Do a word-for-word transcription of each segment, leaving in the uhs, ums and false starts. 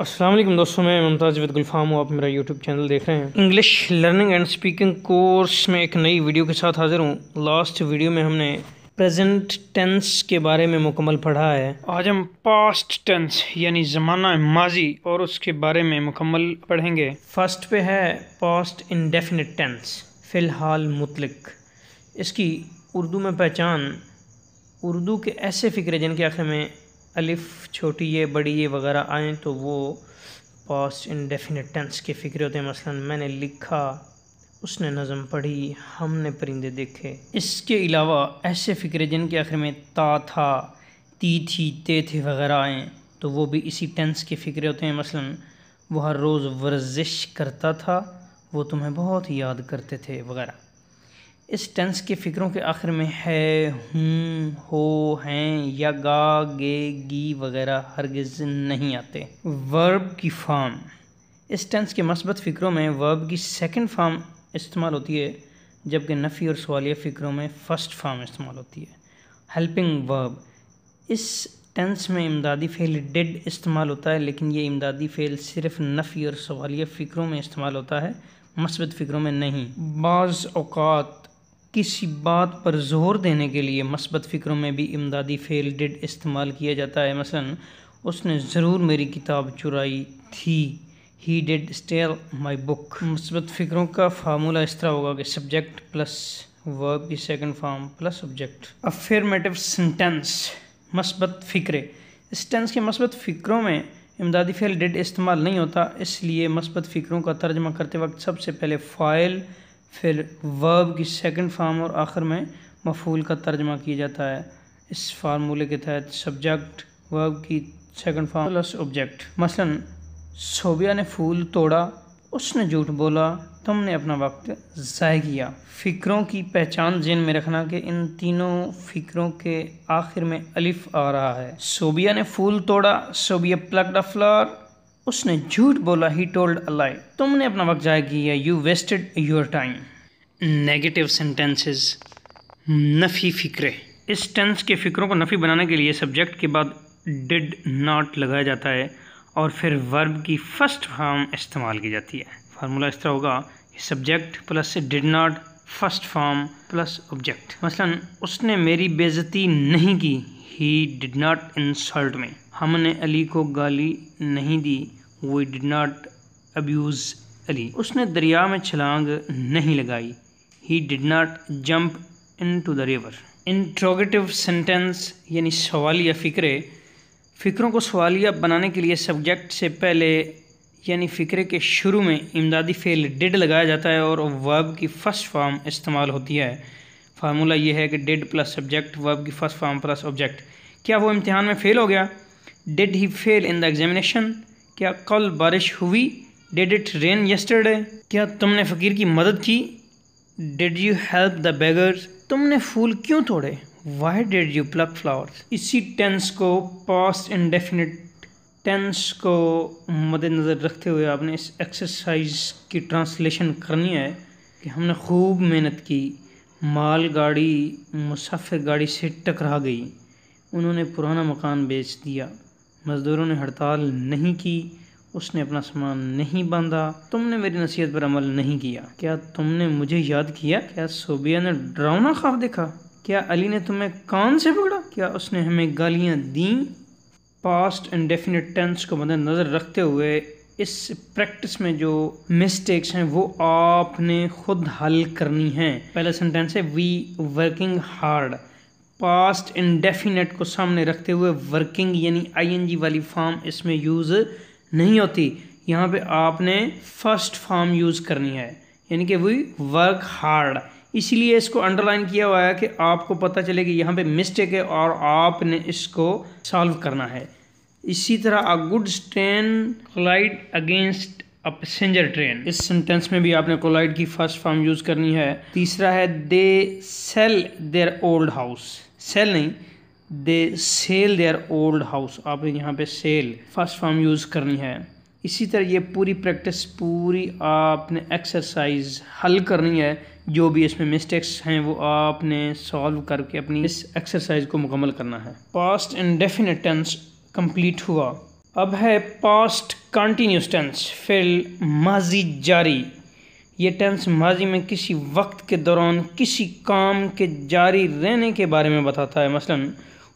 अस्सलाम वालेकुम दोस्तों, मैं मुमताज़ जावेद गुलफ़ाम हूँ। आप मेरा यूट्यूब चैनल देख रहे हैं। English learning and speaking course में एक नई वीडियो के साथ हाज़िर हूँ। लास्ट वीडियो में हमने प्रेजेंट टेंस के बारे में मुकम्मल पढ़ा है। आज हम पास्ट टेंस यानी ज़माना माजी और उसके बारे में मुकम्मल पढ़ेंगे। फर्स्ट पे है पास्ट इंडेफिनिट टेंस, फ़िलहाल मुतलक। इसकी उर्दू में पहचान उर्दू के ऐसे फ़िक्रे जिनके आखिर में अलिफ़, छोटी ये, बड़ी ये वगैरह आएँ तो वो पास्ट इंडेफिनिट टेंस के फ़िक्रे होते हैं। मसलन मैंने लिखा, उसने नज़म पढ़ी, हमने परिंदे देखे। इसके अलावा ऐसे फ़िक्रे जिनके आखिर में ता, था, ती, थी, ते, थे वगैरह आएँ तो वो भी इसी टेंस के फ़िक्रे होते हैं। मसलन वो हर रोज़ वर्जिश करता था, वो तुम्हें बहुत याद करते थे वगैरह। इस टेंस के फ़िक्रों के आखिर में है, हूँ, हो, हैं या गा, गे, गी वगैरह हरगिज़ नहीं आते। वर्ब की फॉर्म, इस टेंस के मस्बत फ़िक्रों में वर्ब की सेकंड फॉर्म इस्तेमाल होती है, जबकि नफ़ी और सवालिया फ़िक्रों में फ़र्स्ट फॉर्म इस्तेमाल होती है। हेल्पिंग वर्ब, इस टेंस में इमदादी फ़ेल डिड इस्तेमाल होता है, लेकिन ये इमदादी फ़ेल सिर्फ़ नफ़ी और सवालिया फ़िक्रों में इस्तेमाल होता है, मस्बत फ़िक्रों में नहीं। बाज़ औक़ात किसी बात पर जोर देने के लिए मस्बत फ़िक्रों में भी इमदादी फ़ेल डिड इस्तेमाल किया जाता है। मसलन उसने ज़रूर मेरी किताब चुराई थी, he did steal my book. मस्बत फ़िक्रों का फार्मूला इस तरह होगा कि सब्जेक्ट प्लस वर्ब की second form plus subject. Affirmative sentence, मस्बत फ़िक्रे, इस टेंस के मस्बत फ़िक्रों में इमदादी फ़ेल डिड इस्तेमाल नहीं होता, इसलिए मस्बत फ़िक्रों का तर्जमा करते वक्त सबसे पहले फ़ाइल, फिर वर्ब की सेकंड फॉर्म और आखिर में मफूल का तर्जमा किया जाता है। इस फार्मूले के तहत सब्जेक्ट, वर्ब की सेकंड फॉर्म प्लस ऑब्जेक्ट। मसलन सोबिया ने फूल तोड़ा, उसने झूठ बोला, तुमने अपना वक्त ज़ाय किया। फ़िक्रों की पहचान जिन में रखना कि इन तीनों फ़िक्रों के आखिर में अलिफ आ रहा है। सोबिया ने फूल तोड़ा, सोबिया प्लक्ड अ फ्लावर, उसने झूठ बोला, ही टोल्ड अ लाई, तुमने अपना वक्त ज़ाया किया, you wasted your time. Negative sentences, नफ़ी फ़िक्रे, इस टेंस के फ़िक्रों को नफ़ी बनाने के लिए सब्जेक्ट के बाद डिड नॉट लगाया जाता है और फिर वर्ब की फर्स्ट फॉर्म इस्तेमाल की जाती है। फार्मूला इस तरह होगा कि subject plus did not first form plus object. मसलन उसने मेरी बेइज्जती नहीं की, he did not insult me, हमने अली को गाली नहीं दी, we did not abuse Ali, उसने दरिया में छलांग नहीं लगाई, he did not jump into the river. Interrogative sentence यानी सवालिया फ़िक्रे, फ़िक्रों को सवालिया बनाने के लिए सब्जेक्ट से पहले यानी फ़िक्रे के शुरू में इमदादी फ़ेल डिड लगाया जाता है और वर्ब की फ़र्स्ट फॉर्म इस्तेमाल होती है। फार्मूला ये है कि डिड प्लस सब्जेक्ट, वर्ब की फ़र्स्ट फॉर्म प्लस ऑब्जेक्ट। क्या वो इम्तिहान में फ़ेल हो गया? Did he fail in the examination? क्या कल बारिश हुई? Did it rain yesterday? क्या तुमने फ़कीर की मदद की? Did you help the beggars? तुमने फूल क्यों तोड़े? Why did you pluck flowers? इसी टेंस को, पास्ट इंडेफिनिट टेंस को मद्देनज़र रखते हुए आपने इस एक्सरसाइज की ट्रांसलेशन करनी है कि हमने खूब मेहनत की, माल गाड़ी मुसाफिर गाड़ी से टकरा गई, उन्होंने पुराना मकान बेच दिया, मज़दूरों ने हड़ताल नहीं की, उसने अपना सामान नहीं बांधा, तुमने मेरी नसीहत पर अमल नहीं किया, क्या तुमने मुझे याद किया? क्या सोबिया ने डरावना ख्वाब देखा? क्या अली ने तुम्हें कान से पकड़ा? क्या उसने हमें गालियाँ दीं? पास्ट इंडेफिनिट टेंस को मद्देनज़र रखते हुए इस प्रैक्टिस में जो मिस्टेक्स हैं वो आपने खुद हल करनी हैं। पहला सेंटेंस है we working hard, past indefinite को सामने रखते हुए वर्किंग यानी आईएनजी वाली फॉर्म इसमें यूज़ नहीं होती, यहाँ पे आपने फर्स्ट फॉर्म यूज़ करनी है यानी कि वी वर्क हार्ड। इसीलिए इसको अंडरलाइन किया हुआ है कि आपको पता चले कि यहाँ पे मिस्टेक है और आपने इसको सॉल्व करना है। इसी तरह a good train collide against a passenger train, इस सेंटेंस में भी आपने कोलाइड की फर्स्ट फॉर्म यूज़ करनी है। तीसरा है they sell their old house, sell नहीं they sell their old house, आपने यहाँ पे सेल फर्स्ट फॉर्म यूज़ करनी है। इसी तरह ये पूरी प्रैक्टिस, पूरी आपने एक्सरसाइज हल करनी है, जो भी इसमें मिस्टेक्स हैं वो आपने सॉल्व करके अपनी इस एक्सरसाइज को मुकम्मल करना है। पास्ट इंडेफिनिट टेंस कंप्लीट हुआ। अब है पास्ट कंटिन्यूस टेंस, फिर माजी जारी। ये टेंस माजी में किसी वक्त के दौरान किसी काम के जारी रहने के बारे में बताता है। मसलन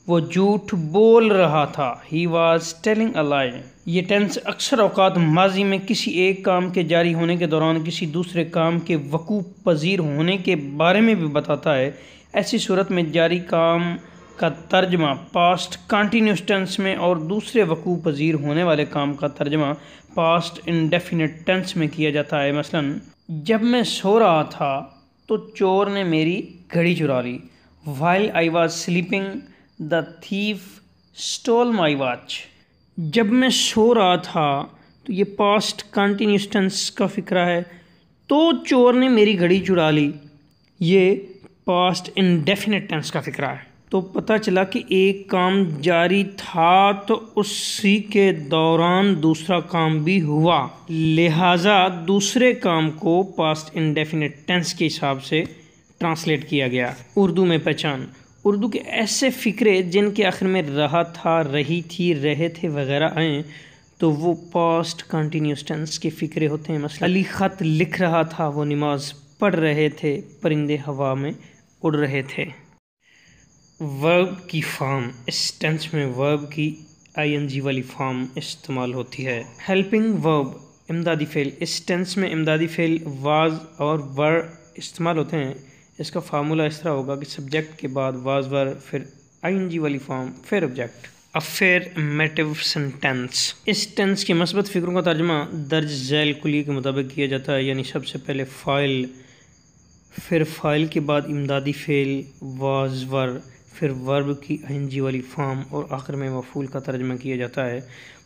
वो झूठ बोल रहा था, ही वॉज टेलिंग अ लाई। ये टेंस अक्सर औकात माजी में किसी एक काम के जारी होने के दौरान किसी दूसरे काम के वकूफ़ पजीर होने के बारे में भी बताता है। ऐसी सूरत में जारी काम का तर्जमा पास्ट कंटिन्यूस टेंस में और दूसरे वकूफ़ पजीर होने वाले काम का तर्जमा पास्ट इंडेफिनिट टेंस में किया जाता है। मसलन जब मैं सो रहा था तो चोर ने मेरी घड़ी चुरा ली। While I was sleeping the thief stole my watch. जब मैं सो रहा था तो ये पास्ट कंटिन्यूस टेंस का फ़िक्रा है। तो चोर ने मेरी घड़ी चुरा ली, ये पास्ट इंडेफिनिट टेंस का फ़िक्रा है। तो पता चला कि एक काम जारी था तो उसी के दौरान दूसरा काम भी हुआ, लिहाजा दूसरे काम को पास्ट इंडेफिनिट टेंस के हिसाब से ट्रांसलेट किया गया। उर्दू में पहचान। उर्दू के ऐसे फ़िक्रे जिनके आखिर में रहा था, रही थी, रहे थे वगैरह आएँ तो वो पास्ट कंटिन्यूस टेंस के फ़िक्रे होते हैं। मसलन अली ख़त लिख रहा था, वो नमाज पढ़ रहे थे, परिंदे हवा में उड़ रहे थे। वर्ब की फॉर्म। इस टेंस में वर्ब की आई एन जी वाली फॉर्म इस्तेमाल होती है। हेल्पिंग वर्ब, इमदादी फ़ेल। इस टेंस में इमदादी फ़ेल वाज और वर इस्तेमाल होते हैं। इसका फार्मूला इस तरह होगा कि सब्जेक्ट के बाद वाज वर, फिर आई एन जी वाली फॉर्म, फिर ऑब्जेक्ट। Affirmative sentence. इस टेंस के मस्बत फ़िक्रों का तर्जमा दर्ज झैल कुली के मुताबिक किया जाता है, यानी सबसे पहले फ़ाइल, फिर फ़ाइल के बाद इमदादी फ़ेल वाज वर, फिर वर्ब की आई एन जी वाली फॉर्म और आखिर में मफूल का तर्जमा किया जाता है।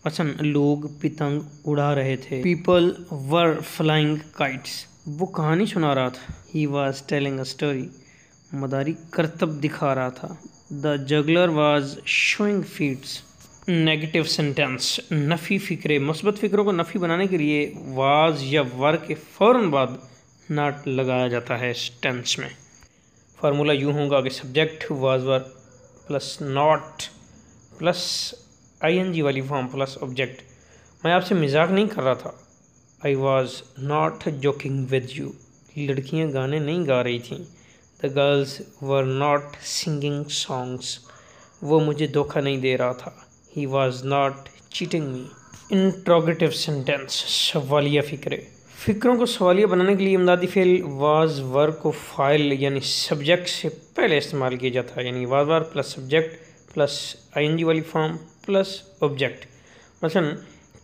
पसंद लोग पतंग उड़ा रहे थे, पीपल वर फ्लाइंग काइट्स। वो कहानी सुना रहा था, he was telling a story. मदारी करतब दिखा रहा था, the juggler was showing feats. Negative sentence. नफ़ी फ़िक्रे। मुस्बत फ़िक्रों को नफ़ी बनाने के लिए वाज या वर के फ़ौरन बाद नाट लगाया जाता है। इस टेंस में फार्मूला यूँ होगा कि subject was were plus not plus I N G वाली फॉर्म प्लस ऑब्जेक्ट। मैं आपसे मजाक नहीं कर रहा था, I was not joking with you. लड़कियाँ गाने नहीं गा रही थीं, the girls were not singing songs. वो मुझे धोखा नहीं दे रहा था, he was not cheating me. Interrogative sentence. सवालिया फ़िक्रे। फ़िक्रों को सवालिया बनाने के लिए इमदादी फ़ेल वाज वर को फ़ाइल यानी सब्जेक्ट से पहले इस्तेमाल किया जाता है, यानी was were plus subject plus I N G वाली फॉर्म प्लस ऑब्जेक्ट। मसलन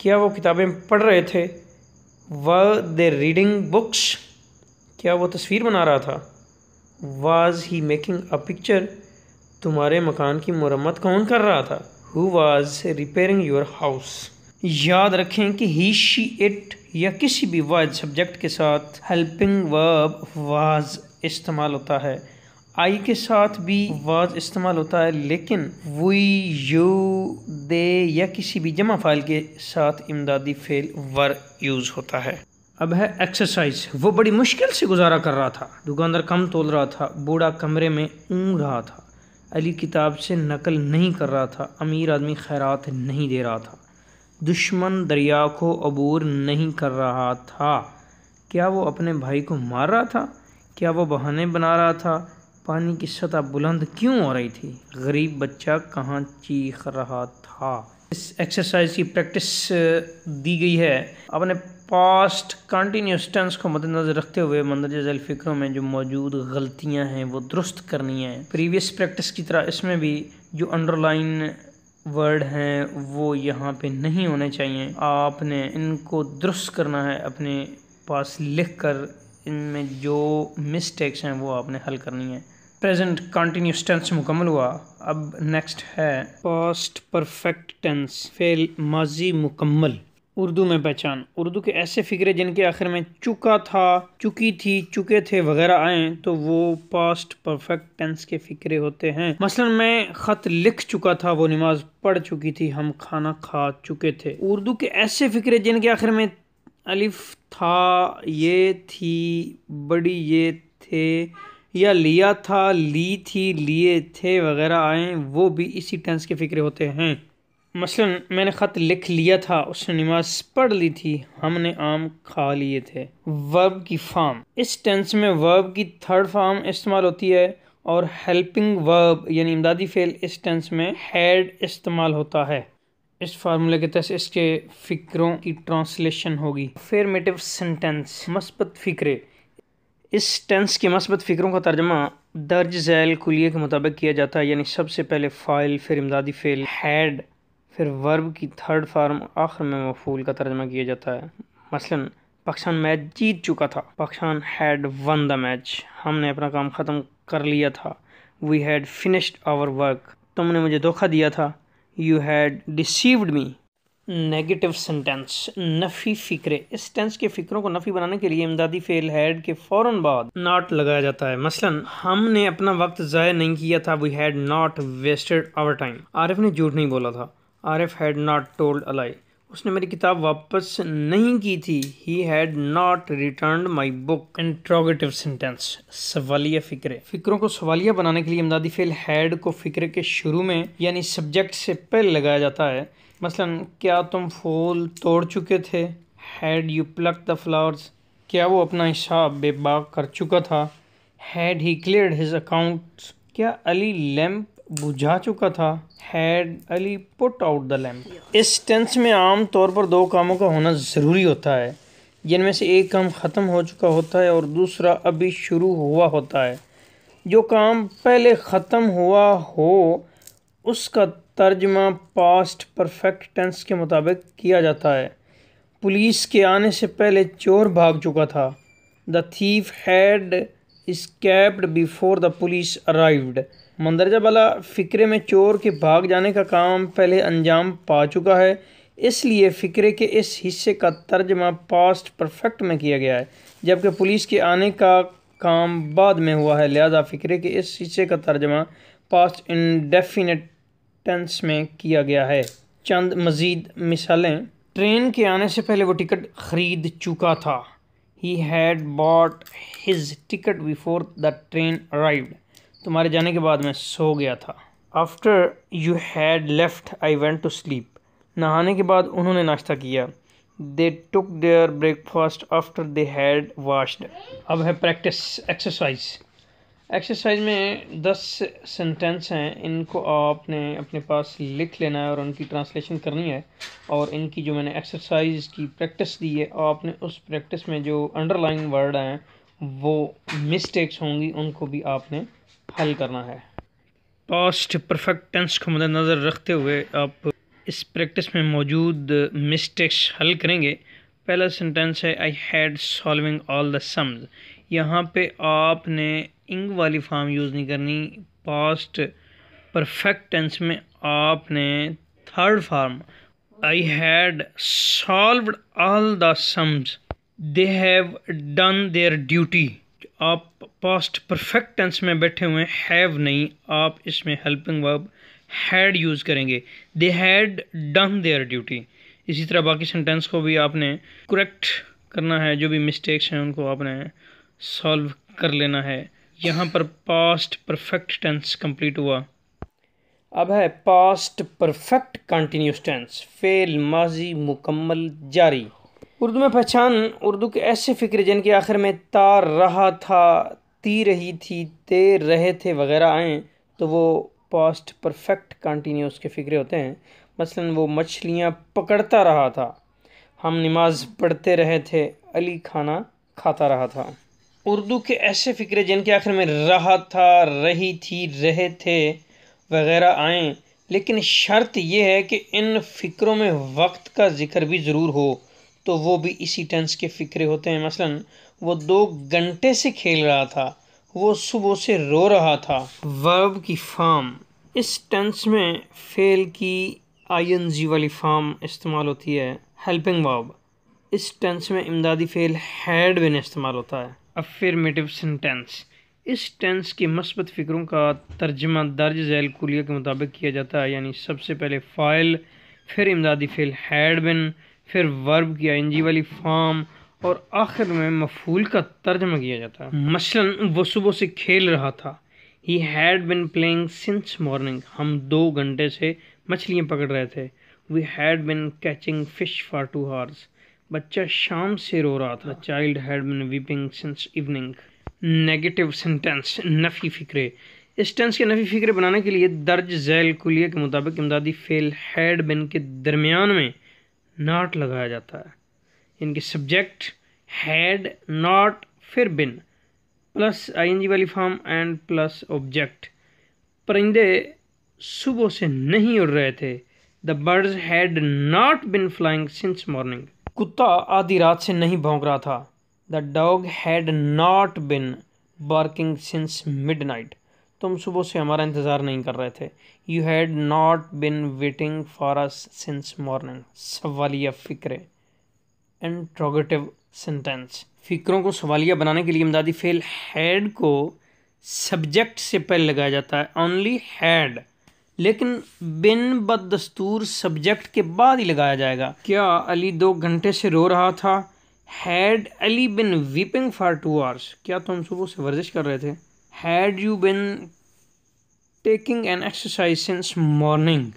क्या वो किताबें पढ़ रहे थे, वर दे रीडिंग बुक्स। क्या वो तस्वीर बना रहा था, was he making a picture. तुम्हारे मकान की मरम्मत कौन कर रहा था, who was repairing your house. याद रखें कि ही शी इट या किसी भी वाज सब्जेक्ट के साथ हेल्पिंग वर्ब वाज इस्तेमाल होता है। आई के साथ भी वाज इस्तेमाल होता है, लेकिन वी, यू, दे या किसी भी जमा फाइल के साथ इमदादी फेल वर यूज़ होता है। अब है एक्सरसाइज। वो बड़ी मुश्किल से गुजारा कर रहा था, दुकानदार कम तोल रहा था, बूढ़ा कमरे में ऊँग रहा था, अली किताब से नकल नहीं कर रहा था, अमीर आदमी खैरात नहीं दे रहा था, दुश्मन दरिया को अबूर नहीं कर रहा था। क्या वो अपने भाई को मार रहा था, क्या वो बहाने बना रहा था, पानी की सतह बुलंद क्यों हो रही थी, गरीब बच्चा कहाँ चीख रहा था। इस एक्सरसाइज की प्रैक्टिस दी गई है। अपने पास्ट कंटिन्यूस टेंस को मद्देनजर रखते हुए मंदरज ज़ैल फ़िक्रों में जो मौजूद गलतियां हैं वो दुरुस्त करनी है। प्रीवियस प्रैक्टिस की तरह इसमें भी जो अंडरलाइन वर्ड हैं वो यहाँ पे नहीं होने चाहिए, आपने इनको दुरुस्त करना है। अपने पास लिख कर इनमें जो मिस्टेक्स हैं वो आपने हल करनी है। प्रेजेंट कंटिन्यूस टेंस मुकम्मल हुआ। अब नेक्स्ट है पास्ट परफेक्ट टेंस, फेल माजी मुकम्मल। उर्दू में पहचान। उर्दू के ऐसे फ़िक्रे जिनके आखिर में चुका था, चुकी थी, चुके थे वगैरह आएँ तो वो पास्ट परफेक्ट टेंस के फ़िक्रे होते हैं। मसलन मैं ख़त लिख चुका था, वो नमाज पढ़ चुकी थी, हम खाना खा चुके थे। उर्दू के ऐसे फ़िक्रे जिनके आखिर में अलिफ था, ये थी, बड़ी ये थे या लिया था, ली थी, लिए थे वगैरह आएँ वो भी इसी टेंस के फ़िक्रे होते हैं। मसलन मैंने ख़त लिख लिया था, उसने नमाज पढ़ ली थी, हमने आम खा लिए थे। वर्ब की फॉर्म, इस टेंस में वर्ब की थर्ड फॉर्म इस्तेमाल होती है और हेल्पिंग वर्ब यानी इमदादी फ़ेल इस टेंस में हैड इस्तेमाल होता है। इस फार्मूले के तहत इसके फ़िक्रों की ट्रांसलेशन होगी। अफर्मेटिव सेंटेंस, मस्बत फ़िक्रे, इस टेंस के मस्बत फ़िक्रों का तर्जमा दर्ज झैल कुलिये के मुताबिक किया जाता है, यानी सबसे पहले फ़ाइल, फिर इमदादी फ़ेल हैड, फिर वर्ब की थर्ड फार्म, आखिर में मफूल का तर्जमा किया जाता है। मसलन पाकिस्तान मैच जीत चुका था, Pakistan had won the match, हमने अपना काम ख़त्म कर लिया था। We had finished our work, तुमने मुझे धोखा दिया था। You had deceived me. Negative sentence, नफ़ी फ़िक्रे, इस टेंस के फ़िक्रों को नफ़ी बनाने के लिए इमदादी फ़ेल हैड के फ़ौरन बाद नॉट लगाया जाता है। मसलन हमने अपना वक्त ज़ाया नहीं किया था, we had not wasted our time. Arif ने झूठ नहीं बोला था, Arif had not told a lie, उसने मेरी किताब वापस नहीं की थी। He had not returned my book. Interrogative sentence, सवालिया फ़िक्रे, फ़िक्रों को सवालिया बनाने के लिए इमदादी फ़ेल हैड को फ़िक्रे के शुरू में यानी सब्जेक्ट से पहले लगाया जाता है। मसलन क्या तुम फूल तोड़ चुके थे, had you pluck the flowers, क्या वो अपना हिसाब बेबाक कर चुका था, had he cleared his accounts, क्या अली लैम्प बुझा चुका था, had Ali put out the lamp. इस टेंस में आम तौर पर दो कामों का होना ज़रूरी होता है, जिनमें से एक काम ख़त्म हो चुका होता है और दूसरा अभी शुरू हुआ होता है। जो काम पहले ख़त्म हुआ हो उसका तर्जमा पास्ट परफेक्ट टेंस के मुताबिक किया जाता है। पुलिस के आने से पहले चोर भाग चुका था, the thief had escaped before the police arrived. मंदरजा वाला फ़िक्रे में चोर के भाग जाने का काम पहले अंजाम पा चुका है, इसलिए फ़िक्रे के इस हिस्से का तर्जमा पास्ट परफेक्ट में किया गया है, जबकि पुलिस के आने का काम बाद में हुआ है, लिहाजा फ़िक्रे के इस हिस्से का तर्जमा पास्ट इंडेफिनिट टेंस में किया गया है। चंद मज़ीद मिसालें, ट्रेन के आने से पहले वो टिकट ख़रीद चुका था, he had bought his ticket before the train arrived. तुम्हारे जाने के बाद मैं सो गया था। After you had left I went to sleep, नहाने के बाद उन्होंने नाश्ता किया। They took their breakfast after they had washed. अब है प्रैक्टिस एक्सरसाइज। एक्सरसाइज में दस सेंटेंस हैं, इनको आपने अपने पास लिख लेना है और उनकी ट्रांसलेशन करनी है, और इनकी जो मैंने एक्सरसाइज की प्रैक्टिस दी है आपने उस प्रैक्टिस में जो अंडरलाइन वर्ड हैं वो मिस्टेक्स होंगी उनको भी आपने हल करना है। पास्ट परफेक्ट टेंस को मद्देनज़र रखते हुए आप इस प्रैक्टिस में मौजूद मिस्टेक्स हल करेंगे। पहला सेंटेंस है I had solving all the sums. यहाँ पे आपने इंग वाली फॉर्म यूज़ नहीं करनी, पास्ट परफेक्ट टेंस में आपने third form I had solved all the sums, they have done their duty. आप पास्ट परफेक्ट टेंस में बैठे हुए हैव नहीं, आप इसमें हेल्पिंग वर्ब हैड यूज़ करेंगे, they had done their duty. इसी तरह बाकी सेंटेंस को भी आपने करेक्ट करना है, जो भी मिस्टेक्स हैं उनको आपने सॉल्व कर लेना है। यहाँ पर पास्ट परफेक्ट टेंस कंप्लीट हुआ। अब है पास्ट परफेक्ट कंटिन्यूस टेंस, फेल माजी मुकम्मल जारी। उर्दू में पहचान, उर्दू के ऐसे फ़िक्रे जिनके आखिर में तार रहा था, ती रही थी, ते रहे थे वगैरह आएँ तो वो पास्ट परफेक्ट कंटिन्यूस के फ़िक्रे होते हैं। मसलन वो मछलियाँ पकड़ता रहा था, हम नमाज पढ़ते रहे थे, अली खाना खाता रहा था। उर्दू के ऐसे फ़िक्रे जिनके आखिर में रहा था, रही थी, रहे थे वगैरह आएँ, लेकिन शर्त यह है कि इन फ़िक्रों में वक्त का ज़िक्र भी ज़रूर हो तो वो भी इसी टेंस के फ़िक्रे होते हैं। मसलन वो दो घंटे से खेल रहा था, वो सुबह से रो रहा था। वर्ब की फॉर्म, इस टेंस में फेल की आई एन जी वाली फॉर्म इस्तेमाल होती है, हेल्पिंग वर्ब। इस टेंस में इमदादी फेल हैड बिन इस्तेमाल होता है। अफर्मेटिव सेंटेंस, इस टेंस के मस्बत फ़िक्रों का तर्जमा दर्ज झैल कुलिया के मुताबिक किया जाता है, यानी सबसे पहले फ़ाइल, फिर इमदादी फेल हैड बिन, फिर वर्ब की आई एन जी वाली फॉर्म और आखिर में मफूल का तर्जमा किया जाता है। मसलन वो सुबह से खेल रहा था, he had been playing since morning, हम दो घंटे से मछलियाँ पकड़ रहे थे। We had been catching fish for two hours. बच्चा शाम से रो रहा था। Child had been weeping since evening. Negative sentence, नफ़ी फ़िक्रे। इस टेंस के नफ़ी फ़िक्रे बनाने के लिए दर्ज झैल कुलिया के मुताबिक इमदादी फ़ेल हैड बिन के दरमियान में नाट लगाया जाता है। इनके सब्जेक्ट हैड, नाट, फिर been, plus I N G वाली फॉर्म एंड प्लस ऑब्जेक्ट। परिंदे सुबह से नहीं उड़ रहे थे। The birds had not been flying since morning. कुत्ता आधी रात से नहीं भौंक रहा था। The dog had not been barking since midnight. तुम सुबह से हमारा इंतज़ार नहीं कर रहे थे। You had not been waiting for us since morning. सवालिया फ़िक्रे इंट्रोगेटिव सेंटेंस। फ़िक्रों को सवालिया बनाने के लिए इमदादी फ़ेल हैड को सब्जेक्ट से पहले लगाया जाता है। ओनली हैड, लेकिन बिन बदस्तूर सब्जेक्ट के बाद ही लगाया जाएगा। क्या अली दो घंटे से रो रहा था? Had Ali been weeping for two hours. क्या तुम सुबह से वर्जिश कर रहे थे? Had you been taking an exercise since morning.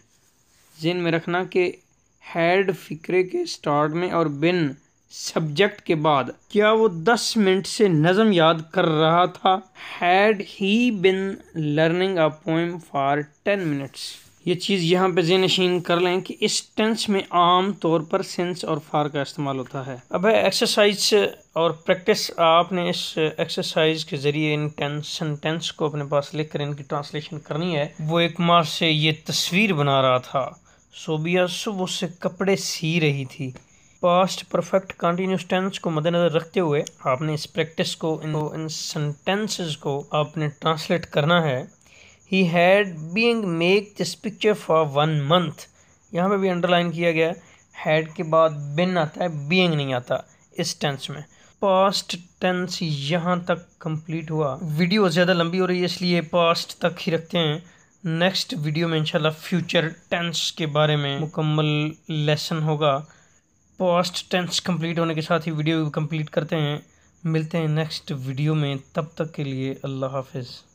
जिन में रखना कि हैड फ़िक्रे के स्टार्ट में और बिन सब्जेक्ट के बाद। क्या वो दस मिनट से नज़म याद कर रहा था? Had he been learning a poem for ten minutes. ये चीज़ यहाँ पे ज़ेनशीन कर लें कि इस टेंस में आम तौर पर सिंस और फार का इस्तेमाल होता है। अब है एक्सरसाइज और प्रैक्टिस। आपने इस एक्सरसाइज के ज़रिए इन टेंस सेंटेंस को अपने पास लिख कर इनकी ट्रांसलेशन करनी है। वो एक माँ से ये तस्वीर बना रहा था। सोबिया सुबह से कपड़े सी रही थी। पास्ट परफेक्ट कंटिन्यूस टेंस को मद्देनज़र रखते हुए आपने इस प्रैक्टिस को इन इन सेंटेंसेस को आपने ट्रांसलेट करना है। He had being make this picture for one month. यहाँ पे भी अंडरलाइन किया गया है। हैड के बाद बिन आता है, बीइंग नहीं आता इस टेंस में। पास्ट टेंस यहाँ तक कंप्लीट हुआ। वीडियो ज़्यादा लंबी हो रही है इसलिए पास्ट तक ही रखते हैं। नेक्स्ट वीडियो में इंशाल्लाह फ्यूचर टेंस के बारे में मुकम्मल लेसन होगा। पास्ट टेंस कंप्लीट होने के साथ ही वीडियो कंप्लीट करते हैं। मिलते हैं नेक्स्ट वीडियो में, तब तक के लिए अल्लाह हाफिज़।